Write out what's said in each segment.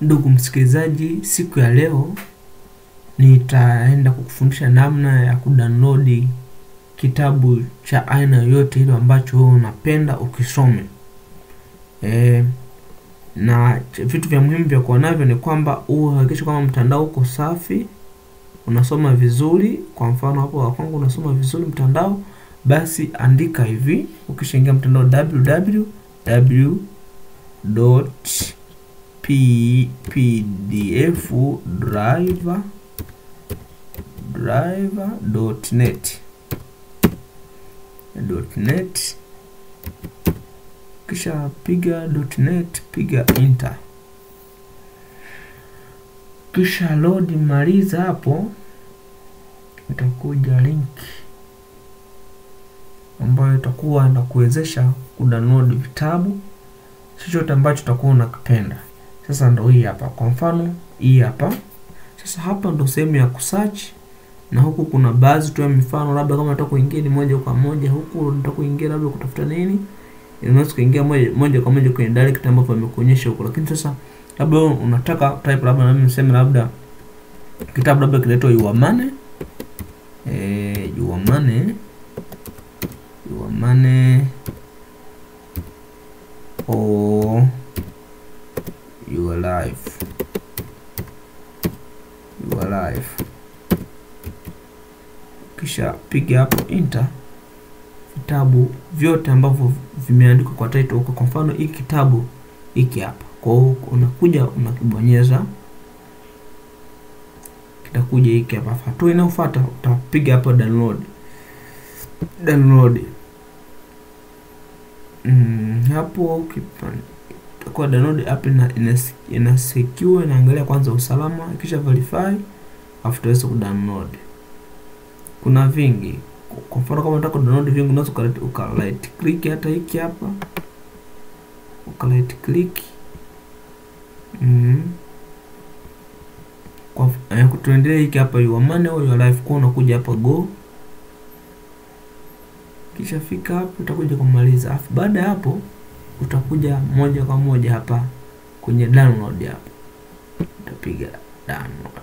Ndugu msikilizaji, siku ya leo nitaenda kukufundisha namna ya kudownload kitabu cha aina yote ile ambacho unapenda ukisome. Na vitu vya muhimu vya kuwa navyo ni kwamba uhakikishe kwamba mtandao uko safi, unasoma vizuri. Kwa mfano hapo wa kwangu unasoma vizuri mtandao, basi andika hivi ukishaingia mtandao www.pdfdriver.net, kisha piga .net, piga enter, kisha load. Maliza hapo, itakuja link ambayo itakuwa inakuwezesha kudownload vitabu chochote ambacho utakuwa unakipenda. Sasa ndo hii hapa, kwa mfano hii hapa. Sasa hapa ndo sehemu ya kusearch, na huku kuna baadhi tu ya mifano, labda kama unataka kuingia ni moja kwa moja huku, unataka kuingia labda kutafuta nini, unaweza kuingia moja kwa moja kwenye direct ambapo amekuonyesha huko. Lakini sasa labda unataka type, labda mimi niseme labda kitabu labda kiletwa Your Money or Your Life, kisha piga hapo enter. Vitabu vyote ambavyo vimeandikwa kwa title, kwa mfano hiki kitabu hiki hapa, kwa hiyo unakuja unakibonyeza, kitakuja hiki hapa. Hatua inayofuata utapiga hapo download. Hapo kwa download app ina secure, naangalia kwanza usalama, kisha verify, after eso kudownload. Kuna vingi, kwa mfano kama unataka download vingi unaweza right click hata hiki hapa, right click kwa kuendelea hiki hapa Your Money or Your Life, kwa unakuja hapa go, kisha fika hapo utakuja kumaliza. Afu baada ya hapo utakuja moja kwa moja hapa kwenye download, hapo utapiga download.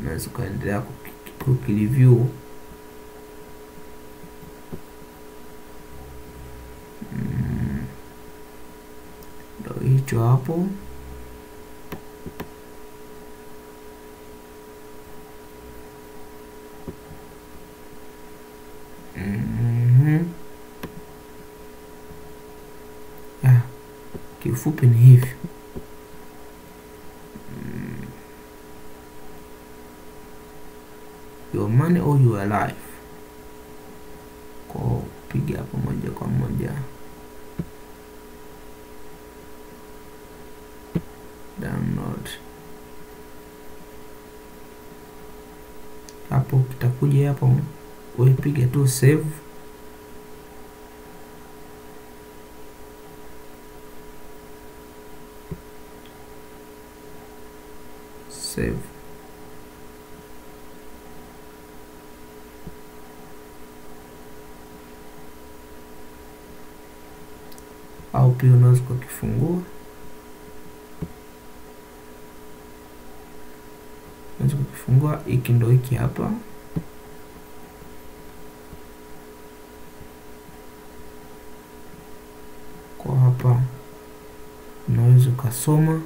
Unaweza kuendelea ku-review. Ndio hicho hapo. Kifupi ni hivyo. Your Money or Your Life, kwa piga hapo moja kwa moja download. Hapo kitakuja hapo, wewe piga tu save. Au pia unaweza kufungua, hiki ndo hiki hapa. Kwa hapa unaweza kusoma,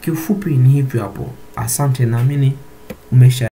Kiufupi ni hivyo hapo. Asante, naamini umesha